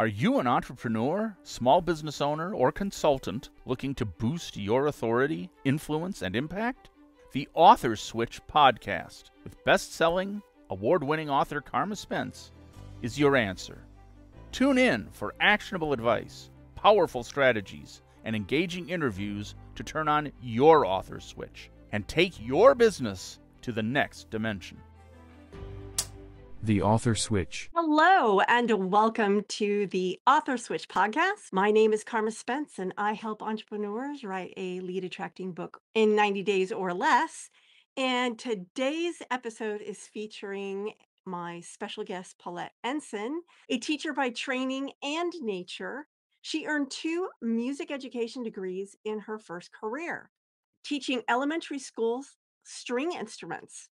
Are you an entrepreneur, small business owner, or consultant looking to boost your authority, influence, and impact? The Author Switch Podcast with best-selling, award-winning author Carma Spence is your answer. Tune in for actionable advice, powerful strategies, and engaging interviews to turn on your author switch and take your business to the next dimension. The Author Switch. Hello, and welcome to the Author Switch Podcast. My name is Carma Spence, and I help entrepreneurs write a lead-attracting book in 90 days or less. And today's episode is featuring my special guest, Paulette Ensign, a teacher by training and nature. She earned 2 music education degrees in her first career, teaching elementary schools string instruments.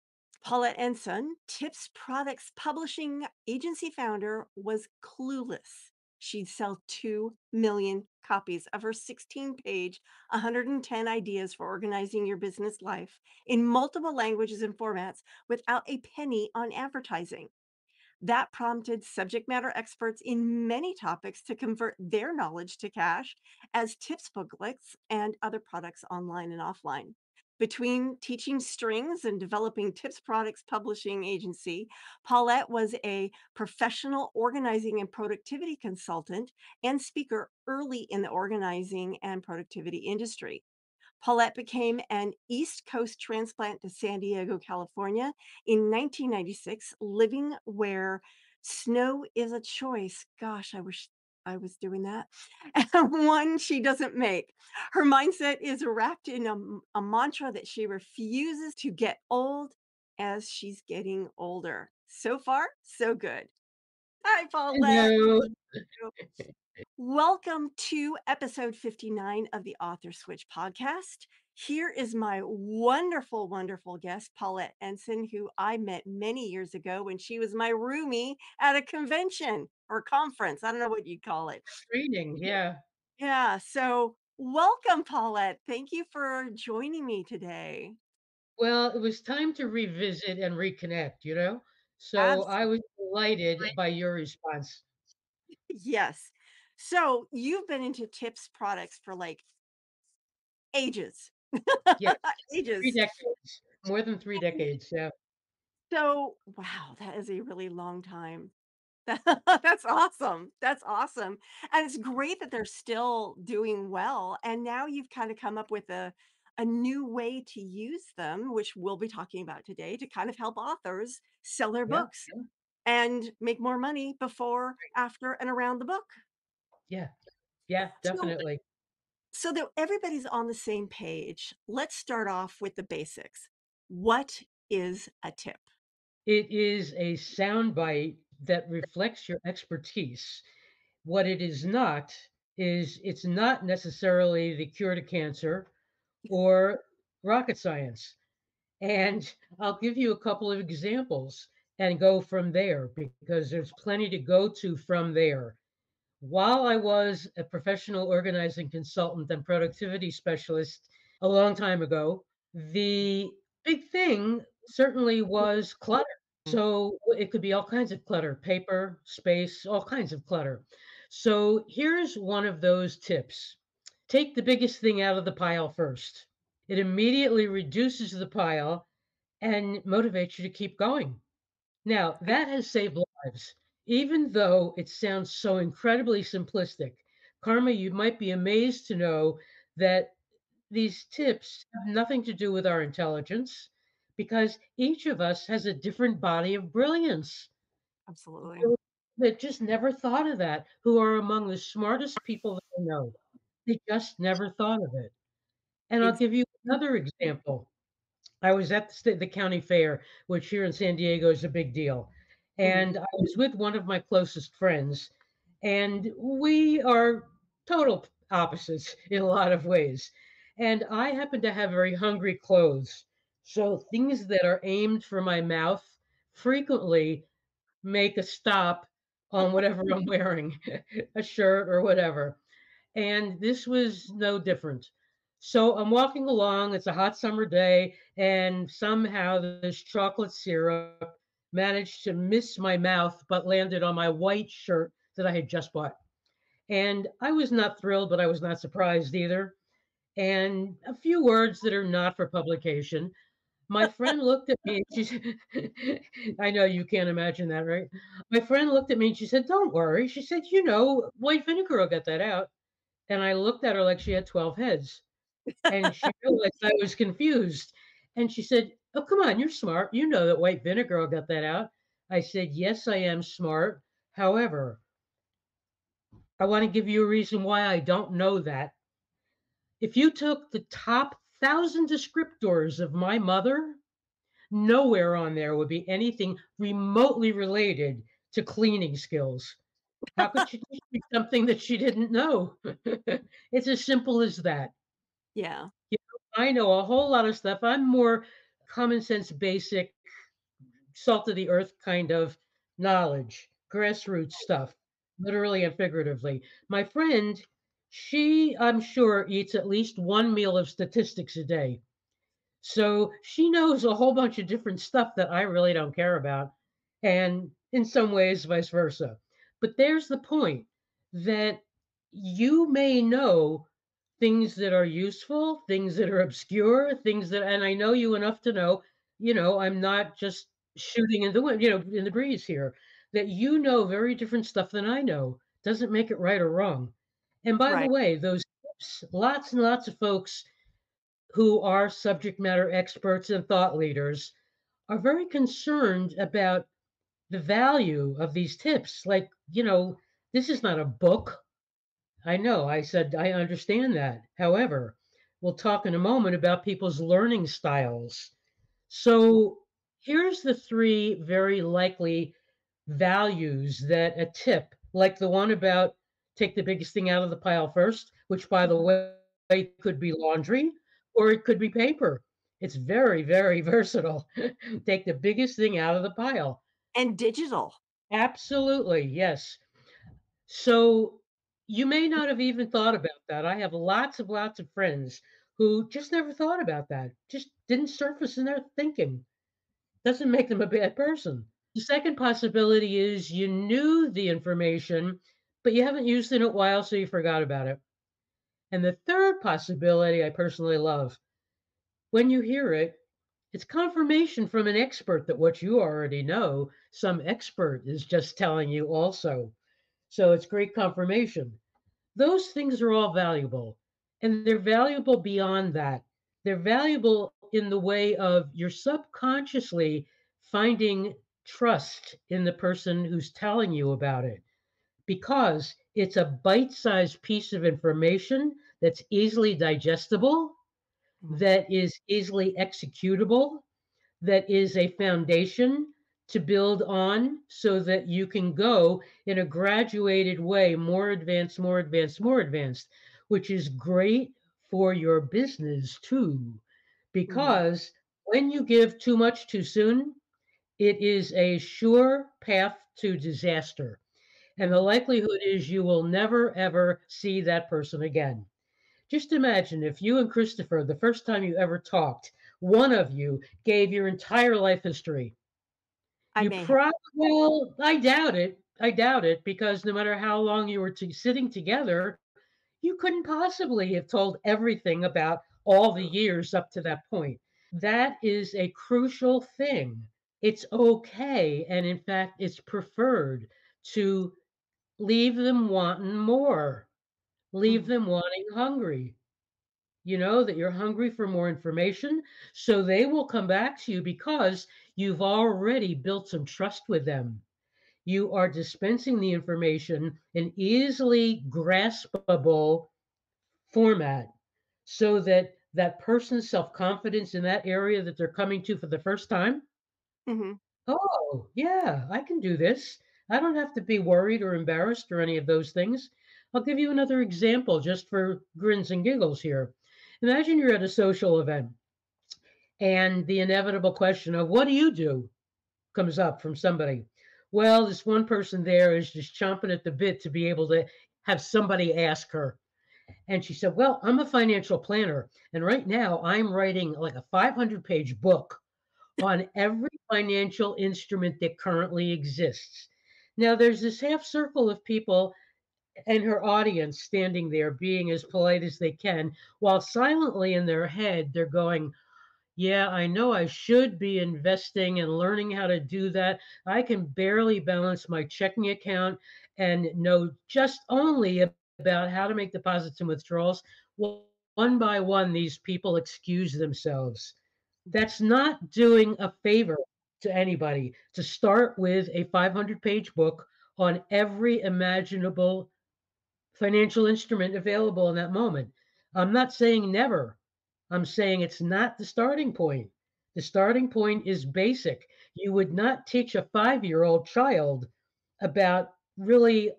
Paulette Ensign, Tips Products Publishing Agency founder, was clueless she'd sell 2 million copies of her 16-page, 110 Ideas for Organizing Your Business Life in multiple languages and formats without a penny on advertising. That prompted subject matter experts in many topics to convert their knowledge to cash as tips booklets and other products online and offline. Between teaching strings and developing Tips Products Publishing Agency, Paulette was a professional organizing and productivity consultant and speaker early in the organizing and productivity industry. Paulette became an East Coast transplant to San Diego, California in 1996, living where snow is a choice. Gosh, I wish I was doing that. One she doesn't make. Her mindset is wrapped in a mantra that she refuses to get old as she's getting older. So far, so good. Hi, Paulette. Welcome to episode 59 of the Author Switch Podcast. Here is my wonderful, wonderful guest, Paulette Ensign, who I met many years ago when she was my roomie at a convention or conference. I don't know what you'd call it. Training, yeah. Yeah. So welcome, Paulette. Thank you for joining me today. Well, it was time to revisit and reconnect, you know? So absolutely. I was delighted by your response. Yes. So you've been into tips products for like ages. Yes. Ages. 3 decades. More than 3 decades. Yeah. So wow, that is a really long time. That's awesome. That's awesome. And it's great that they're still doing well. And now you've kind of come up with a new way to use them, which we'll be talking about today, to kind of help authors sell their books and make more money before, after, and around the book. Yeah. Yeah, definitely. So that everybody's on the same page, let's start off with the basics. What is a tip? It is a soundbite that reflects your expertise. What it is not is it's not necessarily the cure to cancer or rocket science. And I'll give you a couple of examples and go from there because there's plenty to go to from there. While I was a professional organizing consultant and productivity specialist a long time ago, the big thing certainly was clutter. So it could be all kinds of clutter, paper, space, all kinds of clutter. So here's one of those tips. Take the biggest thing out of the pile first. It immediately reduces the pile and motivates you to keep going. Now, that has saved lives, even though it sounds so incredibly simplistic. Carma, you might be amazed to know that these tips have nothing to do with our intelligence, because each of us has a different body of brilliance. Absolutely. That just never thought of that, who are among the smartest people that I know. They just never thought of it. And I'll give you another example. I was at the county fair, which here in San Diego is a big deal. And I was with one of my closest friends, and we are total opposites in a lot of ways. And I happen to have very hungry clothes. So things that are aimed for my mouth frequently make a stop on whatever I'm wearing, a shirt or whatever. And this was no different. So I'm walking along, it's a hot summer day, and somehow this chocolate syrup managed to miss my mouth, but landed on my white shirt that I had just bought. And I was not thrilled, but I was not surprised either. And a few words that are not for publication. My friend looked at me and she I know you can't imagine that, right? My friend looked at me and she said, "Don't worry." She said, "You know, white vinegar will get that out." And I looked at her like she had 12 heads. And she realized I was confused. And she said, "Oh, come on, you're smart. You know that white vinegar will get that out." I said, "Yes, I am smart. However, I want to give you a reason why I don't know that. If you took the top 1,000 descriptors of my mother, nowhere on there would be anything remotely related to cleaning skills. How could she teach me something that she didn't know?" It's as simple as that. Yeah. You know, I know a whole lot of stuff. I'm more common sense, basic, salt of the earth kind of knowledge, grassroots stuff, literally and figuratively. My friend, she, I'm sure, eats at least one meal of statistics a day. So she knows a whole bunch of different stuff that I really don't care about. And in some ways, vice versa. But there's the point that you may know things that are useful, things that are obscure, things that, and I know you enough to know, you know, I'm not just shooting in the wind, you know, in the breeze here, that you know very different stuff than I know. Doesn't make it right or wrong. And by the way, those tips, lots and lots of folks who are subject matter experts and thought leaders are very concerned about the value of these tips. Like, you know, this is not a book. I know, I said, I understand that. However, we'll talk in a moment about people's learning styles. So here's the three very likely values that a tip, like the one about take the biggest thing out of the pile first, which, by the way, could be laundry or it could be paper. It's very, very versatile. Take the biggest thing out of the pile. And digital. Absolutely, yes. So you may not have even thought about that. I have lots of friends who just never thought about that. Just didn't surface in their thinking. Doesn't make them a bad person. The second possibility is you knew the information, but you haven't used it in a while, so you forgot about it. And the third possibility I personally love, when you hear it, it's confirmation from an expert that what you already know, some expert is just telling you also. So it's great confirmation. Those things are all valuable, and they're valuable beyond that. They're valuable in the way of you're subconsciously finding trust in the person who's telling you about it, because it's a bite-sized piece of information that's easily digestible, that is easily executable, that is a foundation to build on so that you can go in a graduated way, more advanced, which is great for your business too, because when you give too much too soon, it is a sure path to disaster. And the likelihood is you will never, ever see that person again. Just imagine if you and Christopher, the first time you ever talked, one of you gave your entire life history. I doubt it, because no matter how long you were sitting together, you couldn't possibly have told everything about all the years up to that point. That is a crucial thing. It's okay, and in fact, it's preferred to leave them wanting more, leave them wanting hungry. You know that you're hungry for more information, so they will come back to you because you've already built some trust with them. You are dispensing the information in easily graspable format so that that person's self-confidence in that area that they're coming to for the first time, oh, yeah, I can do this. I don't have to be worried or embarrassed or any of those things. I'll give you another example just for grins and giggles here. Imagine you're at a social event and the inevitable question of what do you do comes up from somebody. Well, this one person there is just chomping at the bit to be able to have somebody ask her. And she said, "Well, I'm a financial planner. And right now I'm writing like a 500-page book on every financial instrument that currently exists. Now, there's this half circle of people and her audience standing there being as polite as they can, while silently in their head, they're going, yeah, I know I should be investing and learning how to do that. I can barely balance my checking account and know just only about how to make deposits and withdrawals. Well, one by one, these people excuse themselves. That's not doing a favor to anybody. To start with a 500-page book on every imaginable financial instrument available in that moment. I'm not saying never. I'm saying it's not the starting point. The starting point is basic. You would not teach a 5-year-old child about really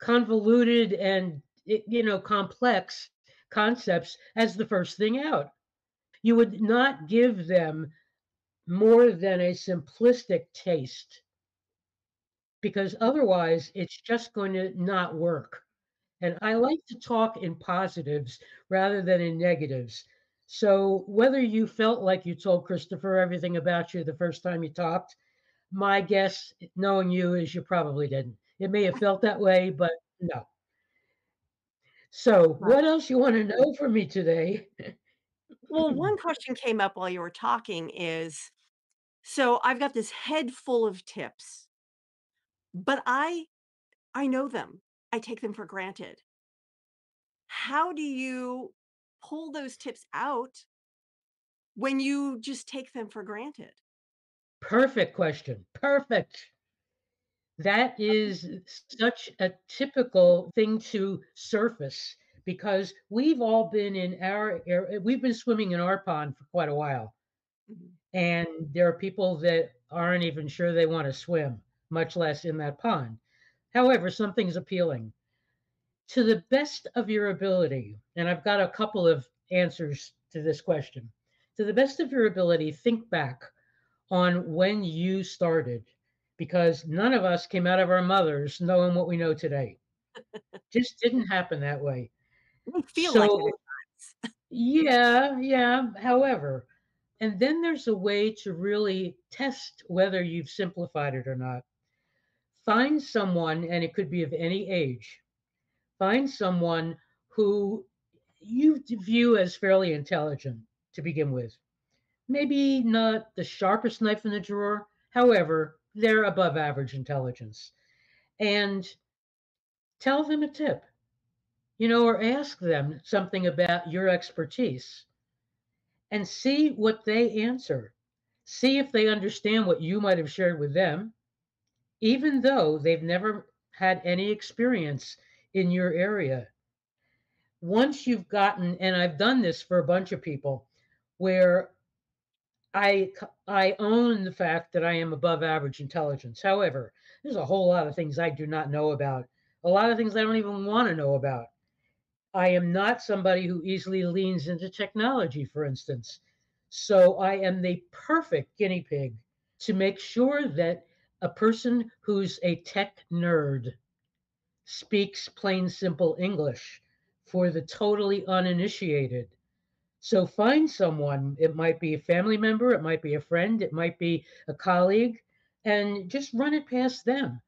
convoluted and, you know, complex concepts as the first thing out. You would not give them more than a simplistic taste, because otherwise it's just going to not work. And I like to talk in positives rather than in negatives. So whether you felt like you told Christopher everything about you the first time you talked, my guess, knowing you, is you probably didn't. It may have felt that way, but no. So what else you want to know from me today? Well, one question came up while you were talking is, so I've got this head full of tips, but I know them. I take them for granted. How do you pull those tips out when you just take them for granted? Perfect question. Perfect. That is such a typical thing to surface, because we've all been in our area, we've been swimming in our pond for quite a while. Mm-hmm. And there are people that aren't even sure they want to swim, much less in that pond. However, something's appealing. To the best of your ability, and I've got a couple of answers to this question. To the best of your ability, think back on when you started, because none of us came out of our mothers knowing what we know today. Just didn't happen that way. We feel so, like it. Yeah. However, and then there's a way to really test whether you've simplified it or not. Find someone, and it could be of any age, find someone who you view as fairly intelligent to begin with. Maybe not the sharpest knife in the drawer. However, they're above average intelligence. And tell them a tip, you know, or ask them something about your expertise and see what they answer. See if they understand what you might have shared with them, even though they've never had any experience in your area. Once you've gotten, and I've done this for a bunch of people, where I own the fact that I am above average intelligence. However, there's a whole lot of things I do not know about, a lot of things I don't even want to know about. I am not somebody who easily leans into technology, for instance. So I am the perfect guinea pig to make sure that a person who's a tech nerd speaks plain, simple English for the totally uninitiated. So find someone, it might be a family member, it might be a friend, it might be a colleague, and just run it past them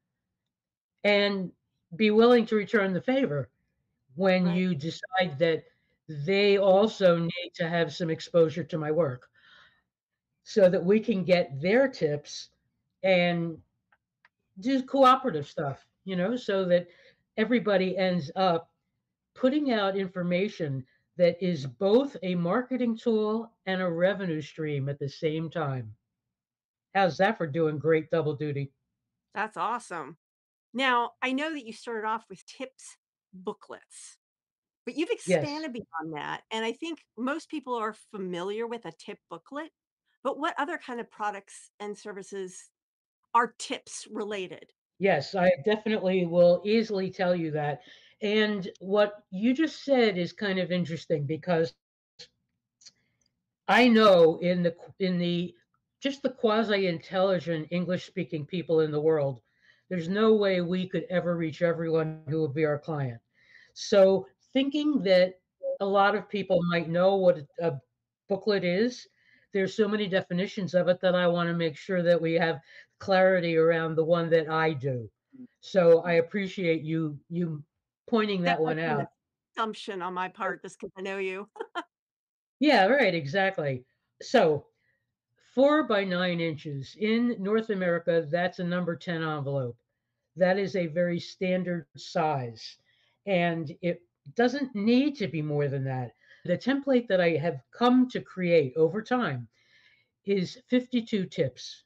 and be willing to return the favor when you decide that they also need to have some exposure to my work so that we can get their tips and do cooperative stuff, you know, so that everybody ends up putting out information that is both a marketing tool and a revenue stream at the same time. How's that for doing great double duty? That's awesome. Now, I know that you started off with tips booklets, but you've expanded beyond that. And I think most people are familiar with a tip booklet, but what other kind of products and services are tips related? Yes, I definitely will easily tell you that. And what you just said is kind of interesting, because I know in the just the quasi-intelligent English-speaking people in the world, there's no way we could ever reach everyone who would be our client. So thinking that a lot of people might know what a booklet is, there's so many definitions of it that I want to make sure that we have clarity around the one that I do. So I appreciate you pointing that one out. An assumption on my part, just because I know you. Yeah, right, exactly. So 4 by 9 inches in North America, that's a number 10 envelope. That is a very standard size, and it doesn't need to be more than that. The template that I have come to create over time is 52 tips.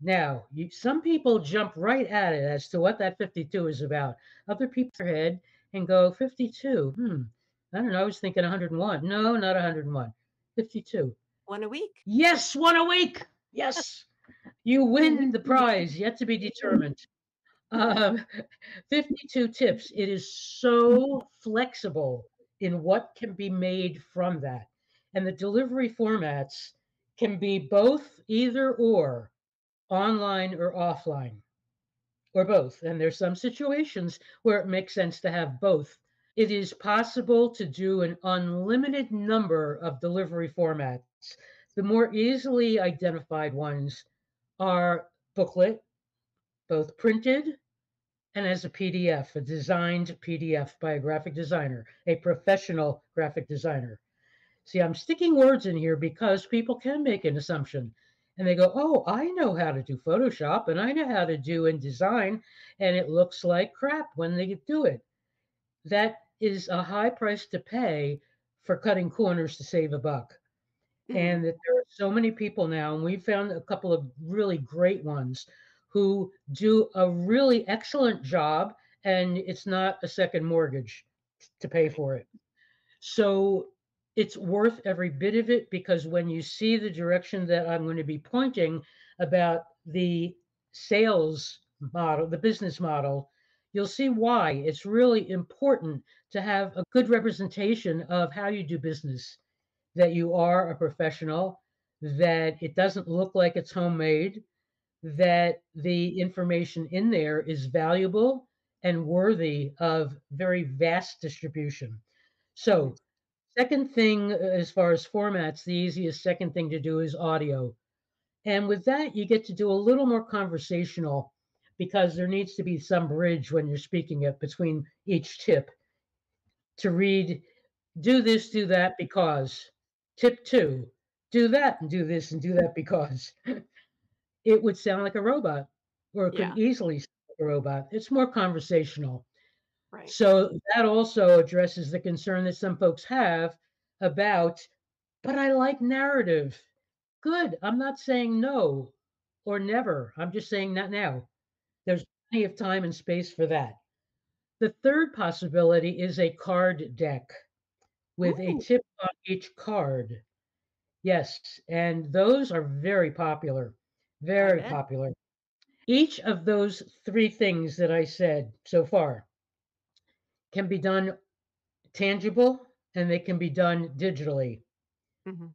Now, some people jump right at it as to what that 52 is about. Other people are ahead and go, 52, I don't know, I was thinking 101. No, not 101, 52. One a week? Yes, one a week, yes. You win the prize, yet to be determined. 52 tips. It is so flexible in what can be made from that. And the delivery formats can be both, either or, online or offline, or both. And there's some situations where it makes sense to have both. It is possible to do an unlimited number of delivery formats. The more easily identified ones are booklet, both printed and as a PDF, a designed PDF by a graphic designer, a professional graphic designer. See, I'm sticking words in here because people can make an assumption and they go, oh, I know how to do Photoshop and I know how to do InDesign, and it looks like crap when they do it. That is a high price to pay for cutting corners to save a buck. And that there are so many people now, and we found a couple of really great ones who do a really excellent job, and it's not a second mortgage to pay for it. So it's worth every bit of it, because when you see the direction that I'm going to be pointing about the sales model, the business model, you'll see why it's really important to have a good representation of how you do business, that you are a professional, that it doesn't look like it's homemade, that the information in there is valuable and worthy of very vast distribution. So second thing, as far as formats, the easiest second thing to do is audio. And with that, you get to do a little more conversational, because there needs to be some bridge when you're speaking it between each tip to read, do this, do that, because. Tip 2, do that and do this and do that because. It would sound like a robot, or it could easily sound like a robot. It's more conversational. Right. So that also addresses the concern that some folks have about, but I like narrative. Good. I'm not saying no or never. I'm just saying not now. There's plenty of time and space for that. The third possibility is a card deck with a tip on each card. Yes, and those are very popular, very popular. Each of those three things that I said so far can be done tangible, and they can be done digitally. Mm-hmm.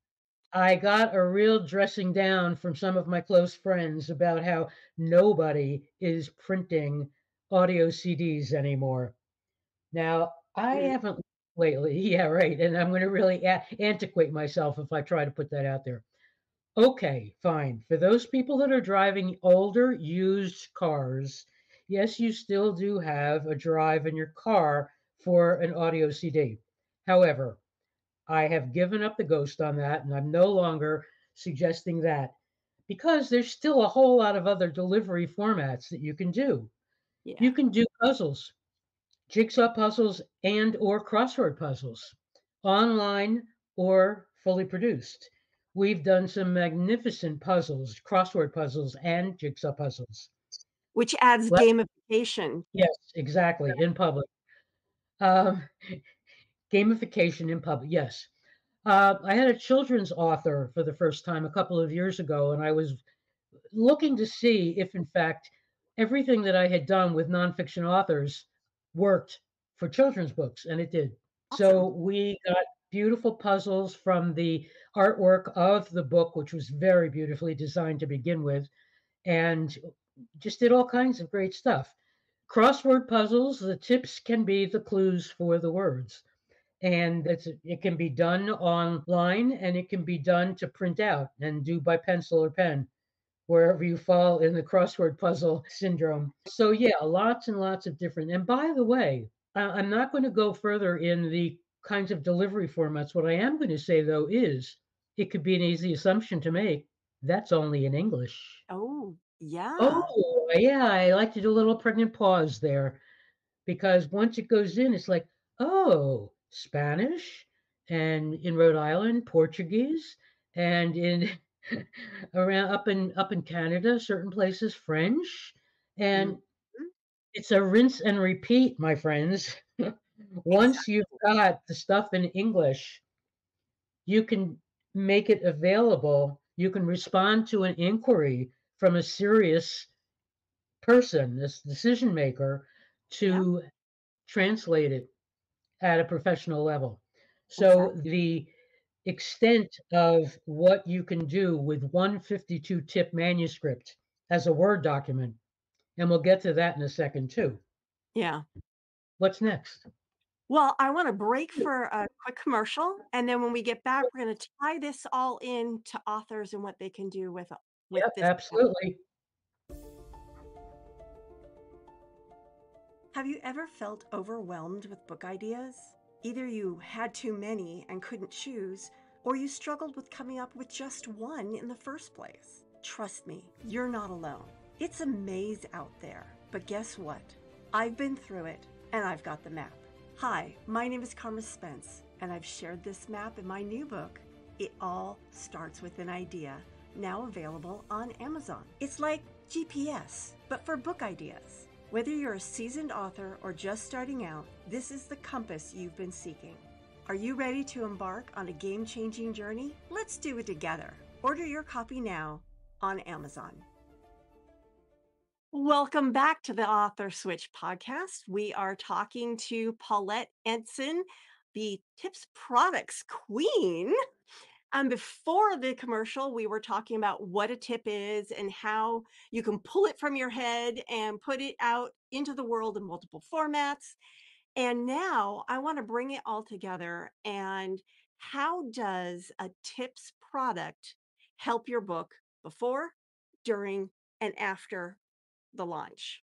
I got a real dressing down from some of my close friends about how nobody is printing audio CDs anymore. Now, I haven't lately. Yeah, right. And I'm going to really antiquate myself if I try to put that out there. Okay, fine. For those people that are driving older, used cars, yes, you still do have a drive in your car for an audio CD. However, I have given up the ghost on that, and I'm no longer suggesting that, because there's still a whole lot of other delivery formats that you can do. Yeah. You can do puzzles. Jigsaw puzzles and or crossword puzzles, online or fully produced. We've done some magnificent puzzles, crossword puzzles and jigsaw puzzles. Which adds gamification. Yes, exactly, in public. Gamification in public, yes. I had a children's author for the first time a couple of years ago, and I was looking to see if, in fact, everything that I had done with nonfiction authors worked for children's books, and it did. Awesome. So we got beautiful puzzles from the artwork of the book, which was very beautifully designed to begin with, and just did all kinds of great stuff. Crossword puzzles, the tips can be the clues for the words, and it can be done online, and it can be done to print out and do by pencil or pen. wherever you fall in the crossword puzzle syndrome. So yeah, lots and lots of different. And by the way, I'm not going to go further in the kinds of delivery formats. What I am going to say, though, is it could be an easy assumption to make. That's only in English. Oh, yeah. Oh, yeah. I like to do a little pregnant pause there, because once it goes in, it's like, oh, Spanish, and in Rhode Island, Portuguese, and in around up in Canada, certain places, French, and it's a rinse and repeat, my friends. Once you've got the stuff in English, you can make it available. You can respond to an inquiry from a serious person, this decision maker, to translate it at a professional level. So the extent of what you can do with 152 tip manuscript as a Word document, and we'll get to that in a second too. Yeah. What's next? Well, I want to break for a quick commercial, and then when we get back, we're going to tie this all in to authors and what they can do with this. Absolutely. Have you ever felt overwhelmed with book ideas? Either you had too many and couldn't choose, or you struggled with coming up with just one in the first place. Trust me, you're not alone. It's a maze out there, but guess what? I've been through it, and I've got the map. Hi, my name is Carma Spence, and I've shared this map in my new book, It All Starts With an Idea, now available on Amazon. It's like GPS, but for book ideas. Whether you're a seasoned author or just starting out, this is the compass you've been seeking. Are you ready to embark on a game-changing journey? Let's do it together. Order your copy now on Amazon. Welcome back to the Author Switch podcast. We are talking to Paulette Ensign, the Tips Products Queen. And before the commercial, we were talking about what a tip is and how you can pull it from your head and put it out into the world in multiple formats. And now I want to bring it all together. And how does a tips product help your book before, during, and after the launch?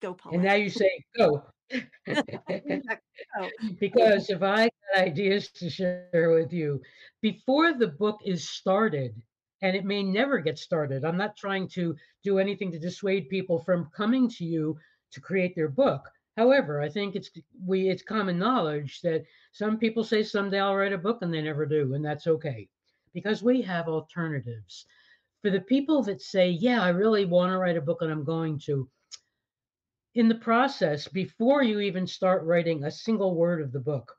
Go, Paul. And now you say go. Because if I had ideas to share with you before the book is started, and it may never get started, I'm not trying to do anything to dissuade people from coming to you to create their book. However, I think it's common knowledge that some people say someday I'll write a book and they never do, and that's okay, because we have alternatives. For the people that say, yeah, I really want to write a book and I'm going to, in the process, before you even start writing a single word of the book,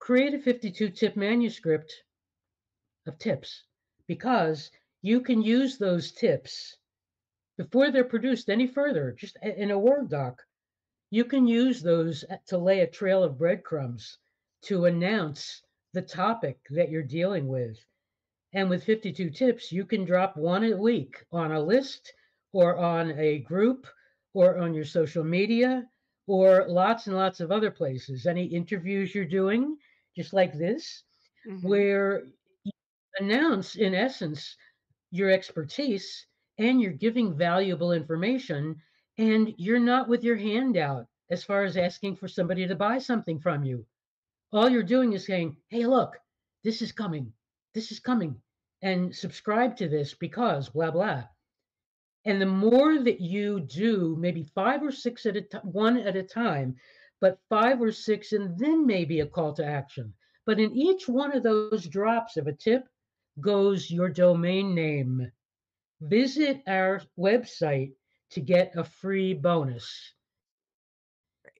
create a 52-tip manuscript of tips, because you can use those tips before they're produced any further, just in a Word doc. You can use those to lay a trail of breadcrumbs to announce the topic that you're dealing with. And with 52 tips, you can drop one a week on a list or on a group or on your social media, or lots and lots of other places. Any interviews you're doing, just like this, where you announce, in essence, your expertise, and you're giving valuable information, and you're not with your hand out as far as asking for somebody to buy something from you. All you're doing is saying, hey, look, this is coming. This is coming. And subscribe to this because blah, blah. And the more that you do, maybe 5 or 6 at a time, one at a time, but 5 or 6, and then maybe a call to action. But in each one of those drops of a tip goes your domain name. Visit our website to get a free bonus.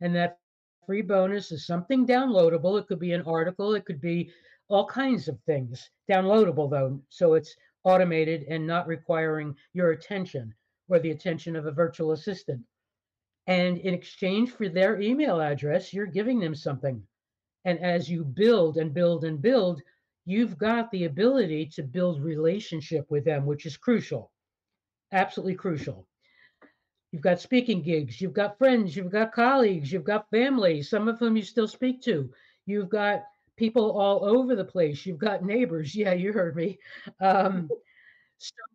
And that free bonus is something downloadable. It could be an article. It could be all kinds of things. Downloadable, though, so it's automated and not requiring your attention or the attention of a virtual assistant. And in exchange for their email address, you're giving them something. And as you build and build and build, you've got the ability to build relationship with them, which is crucial, absolutely crucial. You've got speaking gigs, you've got friends, you've got colleagues, you've got family, some of whom you still speak to. You've got people all over the place. You've got neighbors. Yeah, you heard me.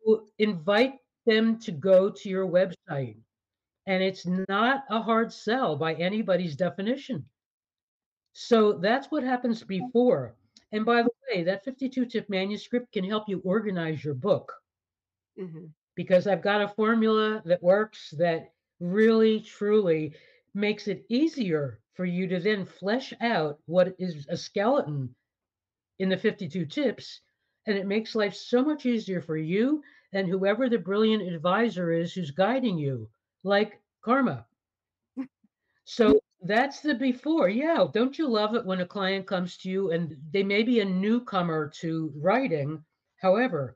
So invite them to go to your website. And it's not a hard sell by anybody's definition. So that's what happens before. And by the way, that 52-tip manuscript can help you organize your book. Mm-hmm. Because I've got a formula that works that really, truly makes it easier for you to then flesh out what is a skeleton in the 52 tips. And it makes life so much easier for you and whoever the brilliant advisor is who's guiding you, like Carma. So that's the before. Yeah, don't you love it when a client comes to you and they may be a newcomer to writing? However,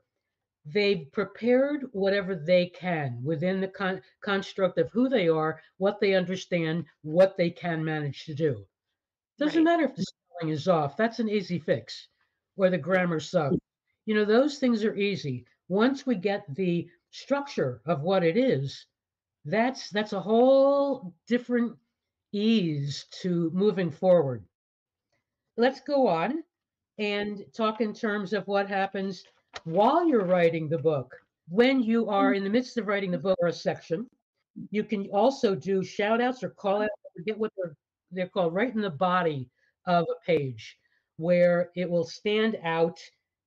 they've prepared whatever they can within the construct of who they are, what they understand, what they can manage to do. Doesn't matter if the spelling is off. That's an easy fix. Or the grammar sucks. You know, those things are easy. Once we get the structure of what it is, that's a whole different ease to moving forward. Let's go on and talk in terms of what happens while you're writing the book. When you are in the midst of writing the book or a section, you can also do shout outs or call out. I forget what they're called, right in the body of a page, where it will stand out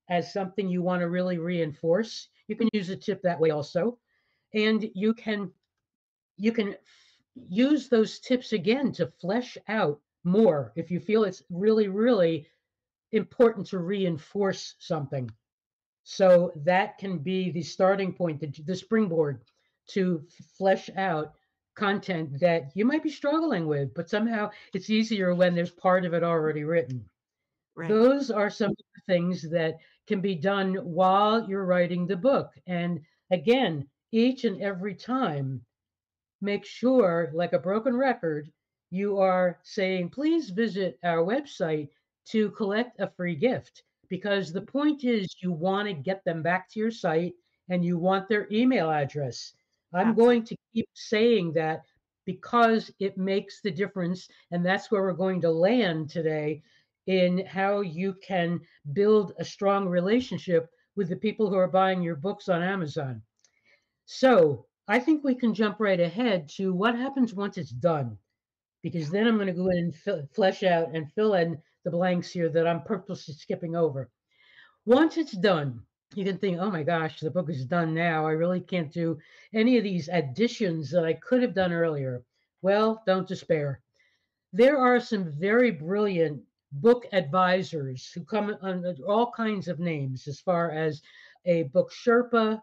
as something you want to really reinforce. You can use a tip that way also. And you can use those tips again to flesh out more if you feel it's really, really important to reinforce something. So that can be the starting point, the springboard to flesh out content that you might be struggling with, but somehow it's easier when there's part of it already written. Right. Those are some of the things that can be done while you're writing the book. And again, each and every time, make sure, like a broken record, you are saying, please visit our website to collect a free gift. Because the point is you want to get them back to your site and you want their email address. I'm going to keep saying that because it makes the difference. And that's where we're going to land today in how you can build a strong relationship with the people who are buying your books on Amazon. So I think we can jump right ahead to what happens once it's done, because then I'm going to go in and flesh out and fill in the blanks here that I'm purposely skipping over. Once it's done, you can think, oh my gosh, the book is done now. I really can't do any of these additions that I could have done earlier. Well, don't despair. There are some very brilliant book advisors who come under all kinds of names, as far as a book Sherpa,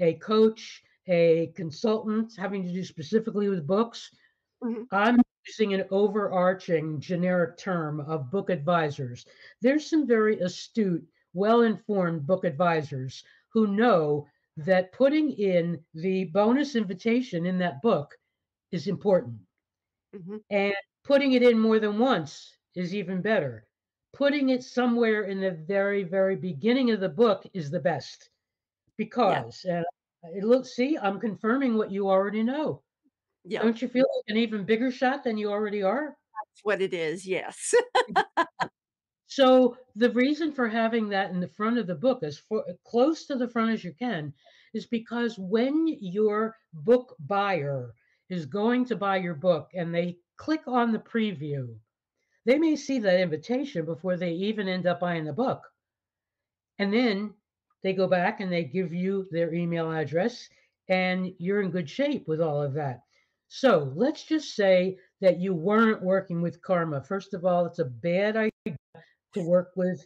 a coach, a consultant having to do specifically with books. Mm-hmm. I'm using an overarching generic term of book advisors. There's some very astute, well-informed book advisors who know that putting in the bonus invitation in that book is important. Mm-hmm. And putting it in more than once is even better. Putting it somewhere in the very, very beginning of the book is the best. Because, see, I'm confirming what you already know. Yeah. Don't you feel like an even bigger shot than you already are? That's what it is, yes. So the reason for having that in the front of the book, as close to the front as you can, is because when your book buyer is going to buy your book and they click on the preview, they may see that invitation before they even end up buying the book. And then they go back and they give you their email address, and you're in good shape with all of that. So let's just say that you weren't working with Carma. First of all, it's a bad idea to work with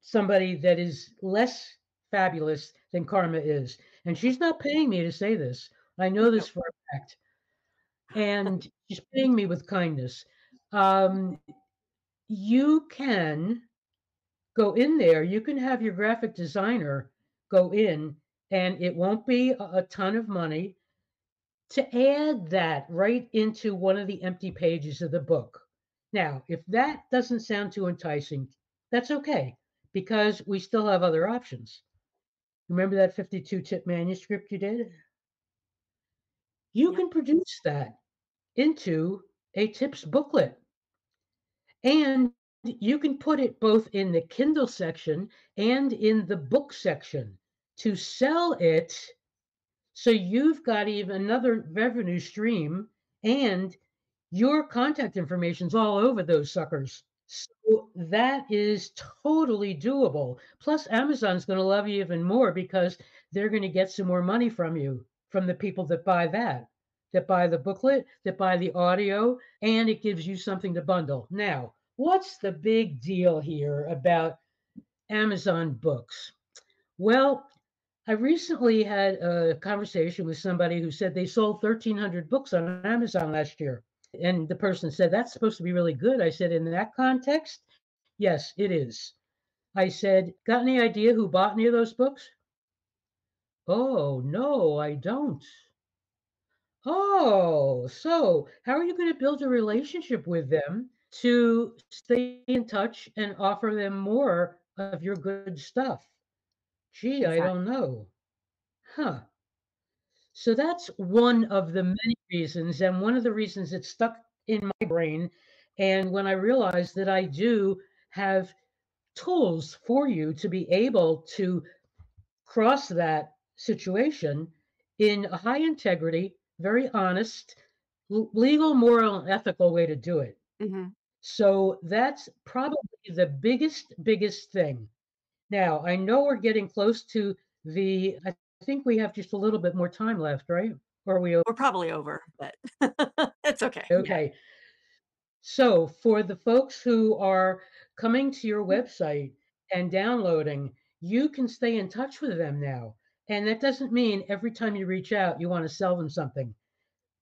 somebody that is less fabulous than Carma is. And she's not paying me to say this. I know this for a fact. And she's paying me with kindness. You can go in there. You can have your graphic designer go in, and it won't be a ton of money to add that right into one of the empty pages of the book. Now, if that doesn't sound too enticing, that's okay, because we still have other options. Remember that 52-tip manuscript you did? You can produce that into a tips booklet. And you can put it both in the Kindle section and in the book section. to sell it. So you've got even another revenue stream, and your contact information's all over those suckers. So that is totally doable. Plus, Amazon's going to love you even more because they're going to get some more money from you, from the people that buy the booklet, that buy the audio, and it gives you something to bundle. Now, what's the big deal here about Amazon books? Well, I recently had a conversation with somebody who said they sold 1,300 books on Amazon last year. And the person said, that's supposed to be really good. I said, in that context, yes, it is. I said, got any idea who bought any of those books? Oh, no, I don't. Oh, so how are you going to build a relationship with them to stay in touch and offer them more of your good stuff? Gee, exactly. I don't know. Huh. So that's one of the many reasons, and one of the reasons it stuck in my brain. And when I realized that I do have tools for you to be able to cross that situation in a high integrity, very honest, legal, moral, and ethical way to do it. Mm-hmm. So that's probably the biggest thing. Now, I know we're getting close to the, I think we have just a little bit more time left, right? Or are we over? We're probably over, but it's okay. Okay. Yeah. So for the folks who are coming to your website and downloading, you can stay in touch with them now. And that doesn't mean every time you reach out, you want to sell them something,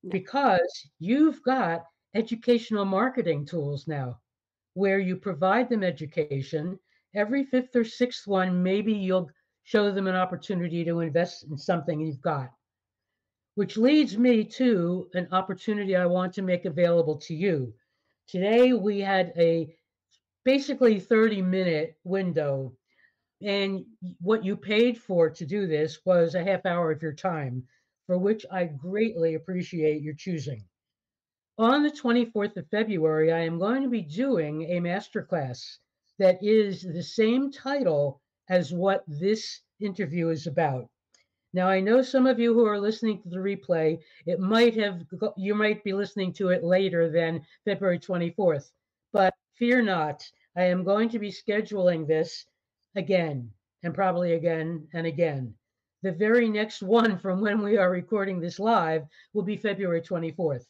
because you've got educational marketing tools now where you provide them education. Every fifth or sixth one, maybe you'll show them an opportunity to invest in something you've got, which leads me to an opportunity I want to make available to you. Today, we had a basically 30-minute window, and what you paid for to do this was a half hour of your time, for which I greatly appreciate your choosing. On the 24th of February, I am going to be doing a masterclass that is the same title as what this interview is about. Now, I know some of you who are listening to the replay, you might be listening to it later than February 24th, but fear not. I am going to be scheduling this again, and probably again and again. The very next one from when we are recording this live will be February 24th.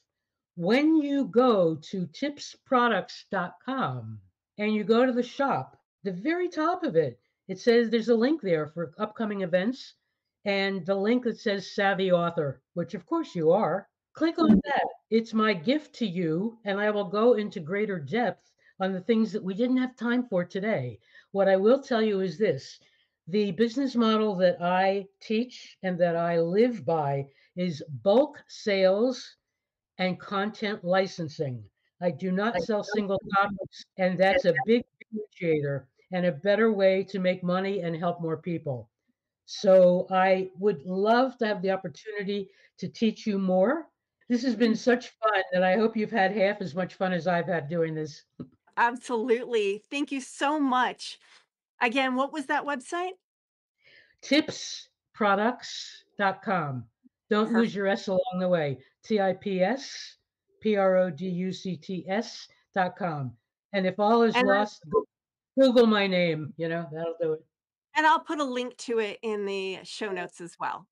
When you go to tipsproducts.com and you go to the shop, the very top of it, it says there's a link there for upcoming events, and the link that says Savvy Author, which of course you are. Click on that. It's my gift to you, and I will go into greater depth on the things that we didn't have time for today. What I will tell you is this: the business model that I teach and that I live by is bulk sales and content licensing. I do not sell single copies, and that's a big differentiator and a better way to make money and help more people. So I would love to have the opportunity to teach you more. This has been such fun, and I hope you've had half as much fun as I've had doing this. Absolutely. Thank you so much. Again, what was that website? Tipsproducts.com. Don't lose your S along the way. TIPSPRODUCTS.com. And if all is lost, Google my name, that'll do it. And I'll put a link to it in the show notes as well.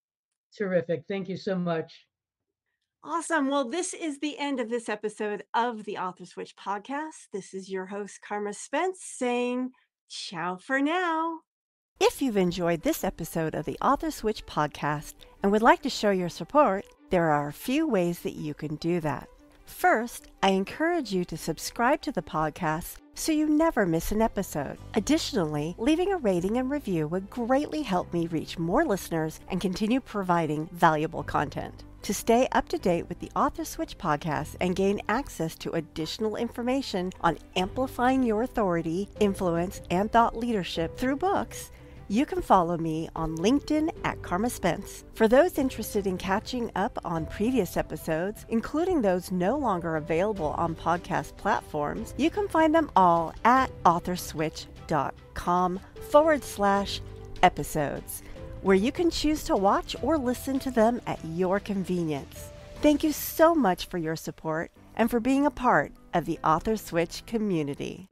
Terrific. Thank you so much. Awesome. Well, this is the end of this episode of the Author Switch podcast. This is your host, Carma Spence, saying ciao for now. If you've enjoyed this episode of the Author Switch podcast and would like to show your support, there are a few ways that you can do that. First, I encourage you to subscribe to the podcast so you never miss an episode. Additionally, leaving a rating and review would greatly help me reach more listeners and continue providing valuable content. To stay up to date with the Author Switch podcast and gain access to additional information on amplifying your authority, influence, and thought leadership through books, you can follow me on LinkedIn at Carma Spence. For those interested in catching up on previous episodes, including those no longer available on podcast platforms, you can find them all at AuthorSwitch.com/episodes. where you can choose to watch or listen to them at your convenience. Thank you so much for your support and for being a part of the Author Switch community.